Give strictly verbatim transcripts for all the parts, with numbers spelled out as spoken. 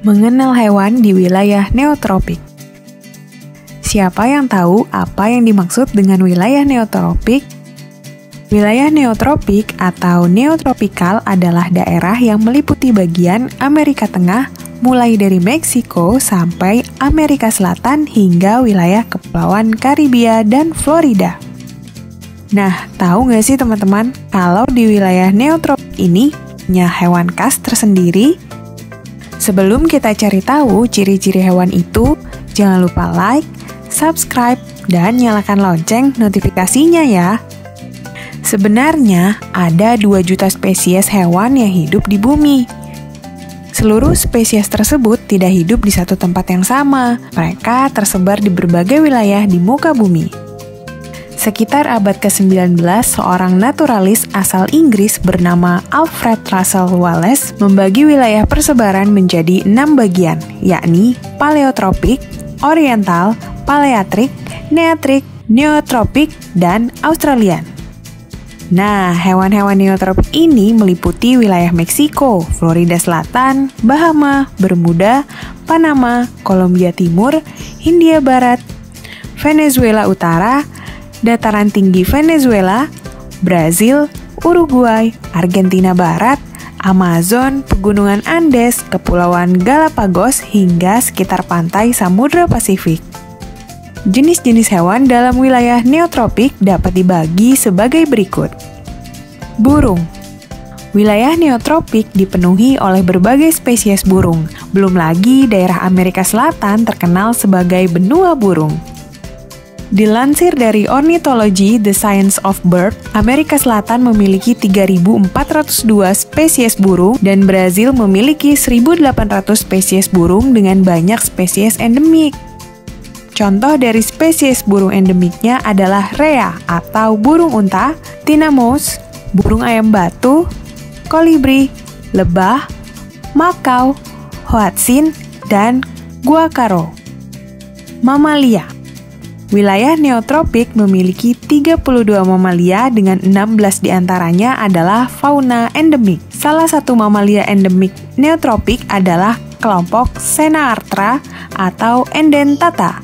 Mengenal hewan di wilayah neotropik. Siapa yang tahu apa yang dimaksud dengan wilayah neotropik? Wilayah neotropik atau neotropikal adalah daerah yang meliputi bagian Amerika Tengah, mulai dari Meksiko sampai Amerika Selatan hingga wilayah Kepulauan Karibia dan Florida. Nah, tahu nggak sih teman-teman, kalau di wilayah neotropik ini punya hewan khas tersendiri? Sebelum kita cari tahu ciri-ciri hewan itu, jangan lupa like, subscribe, dan nyalakan lonceng notifikasinya ya. Sebenarnya, ada dua juta spesies hewan yang hidup di bumi. Seluruh spesies tersebut tidak hidup di satu tempat yang sama. Mereka tersebar di berbagai wilayah di muka bumi. Sekitar abad ke sembilan belas, seorang naturalis asal Inggris bernama Alfred Russel Wallace membagi wilayah persebaran menjadi enam bagian, yakni Paleotropik, Oriental, Paleatrik, Neatrik, Neotropik, dan Australian. Nah, hewan-hewan neotropik ini meliputi wilayah Meksiko, Florida Selatan, Bahama, Bermuda, Panama, Kolombia Timur, Hindia Barat, Venezuela Utara, dataran tinggi Venezuela, Brazil, Uruguay, Argentina Barat, Amazon, Pegunungan Andes, Kepulauan Galapagos, hingga sekitar pantai Samudra Pasifik. Jenis-jenis hewan dalam wilayah neotropik dapat dibagi sebagai berikut. Burung. Wilayah neotropik dipenuhi oleh berbagai spesies burung. Belum lagi daerah Amerika Selatan terkenal sebagai benua burung. Dilansir dari Ornithology, The Science of Bird, Amerika Selatan memiliki tiga ribu empat ratus dua spesies burung dan Brazil memiliki seribu delapan ratus spesies burung dengan banyak spesies endemik. Contoh dari spesies burung endemiknya adalah Rhea atau burung unta, tinamus, burung ayam batu, kolibri, lebah, makau, hoatzin, dan guacaro. Mamalia. Wilayah neotropik memiliki tiga puluh dua mamalia dengan enam belas diantaranya adalah fauna endemik. Salah satu mamalia endemik neotropik adalah kelompok Xenarthra atau Endentata.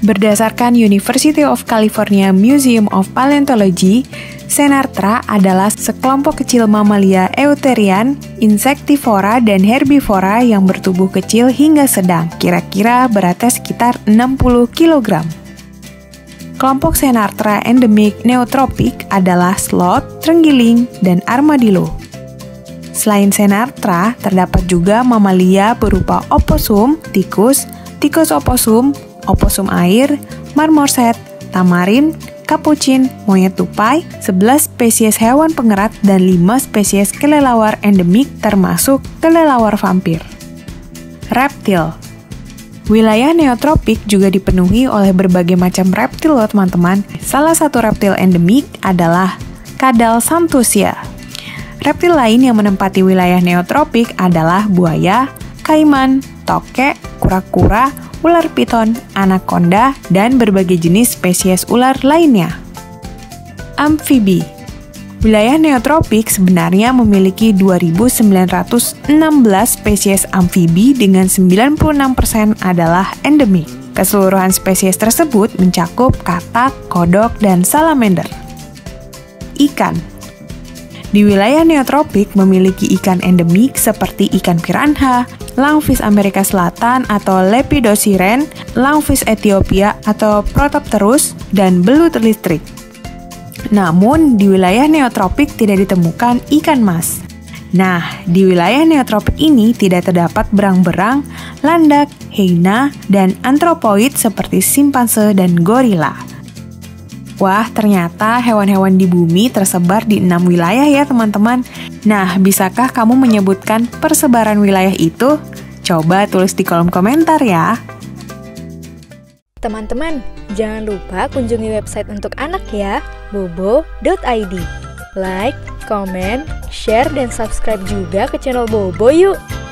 Berdasarkan University of California Museum of Paleontology, Xenarthra adalah sekelompok kecil mamalia euterian, insektivora dan herbivora yang bertubuh kecil hingga sedang, kira-kira beratnya sekitar enam puluh kilogram. Kelompok Xenarthra endemik neotropik adalah sloth, terenggiling, dan armadillo. Selain Xenarthra, terdapat juga mamalia berupa oposum, tikus, tikus oposum, oposum air, marmoset, tamarin, kapucin, monyet tupai, sebelas spesies hewan pengerat, dan lima spesies kelelawar endemik termasuk kelelawar vampir. Reptil. Wilayah neotropik juga dipenuhi oleh berbagai macam reptil loh teman-teman. Salah satu reptil endemik adalah kadal santosia. Reptil lain yang menempati wilayah neotropik adalah buaya, kaiman, tokek, kura-kura, ular piton, anaconda, dan berbagai jenis spesies ular lainnya. Amfibi. Wilayah neotropik sebenarnya memiliki dua ribu sembilan ratus enam belas spesies amfibi dengan sembilan puluh enam persen adalah endemik. Keseluruhan spesies tersebut mencakup katak, kodok, dan salamander. Ikan. Di wilayah neotropik memiliki ikan endemik seperti ikan piranha, langfish Amerika Selatan atau Lepidosiren, langfish Ethiopia atau Protopterus, dan belut listrik. Namun, di wilayah neotropik tidak ditemukan ikan mas. Nah, di wilayah neotropik ini tidak terdapat berang-berang, landak, hyena, dan antropoid seperti simpanse dan gorila. Wah, ternyata hewan-hewan di bumi tersebar di enam wilayah ya teman-teman. Nah, bisakah kamu menyebutkan persebaran wilayah itu? Coba tulis di kolom komentar ya. Teman-teman, jangan lupa kunjungi website untuk anak ya, bobo titik i d. Like, comment, share, dan subscribe juga ke channel Bobo yuk!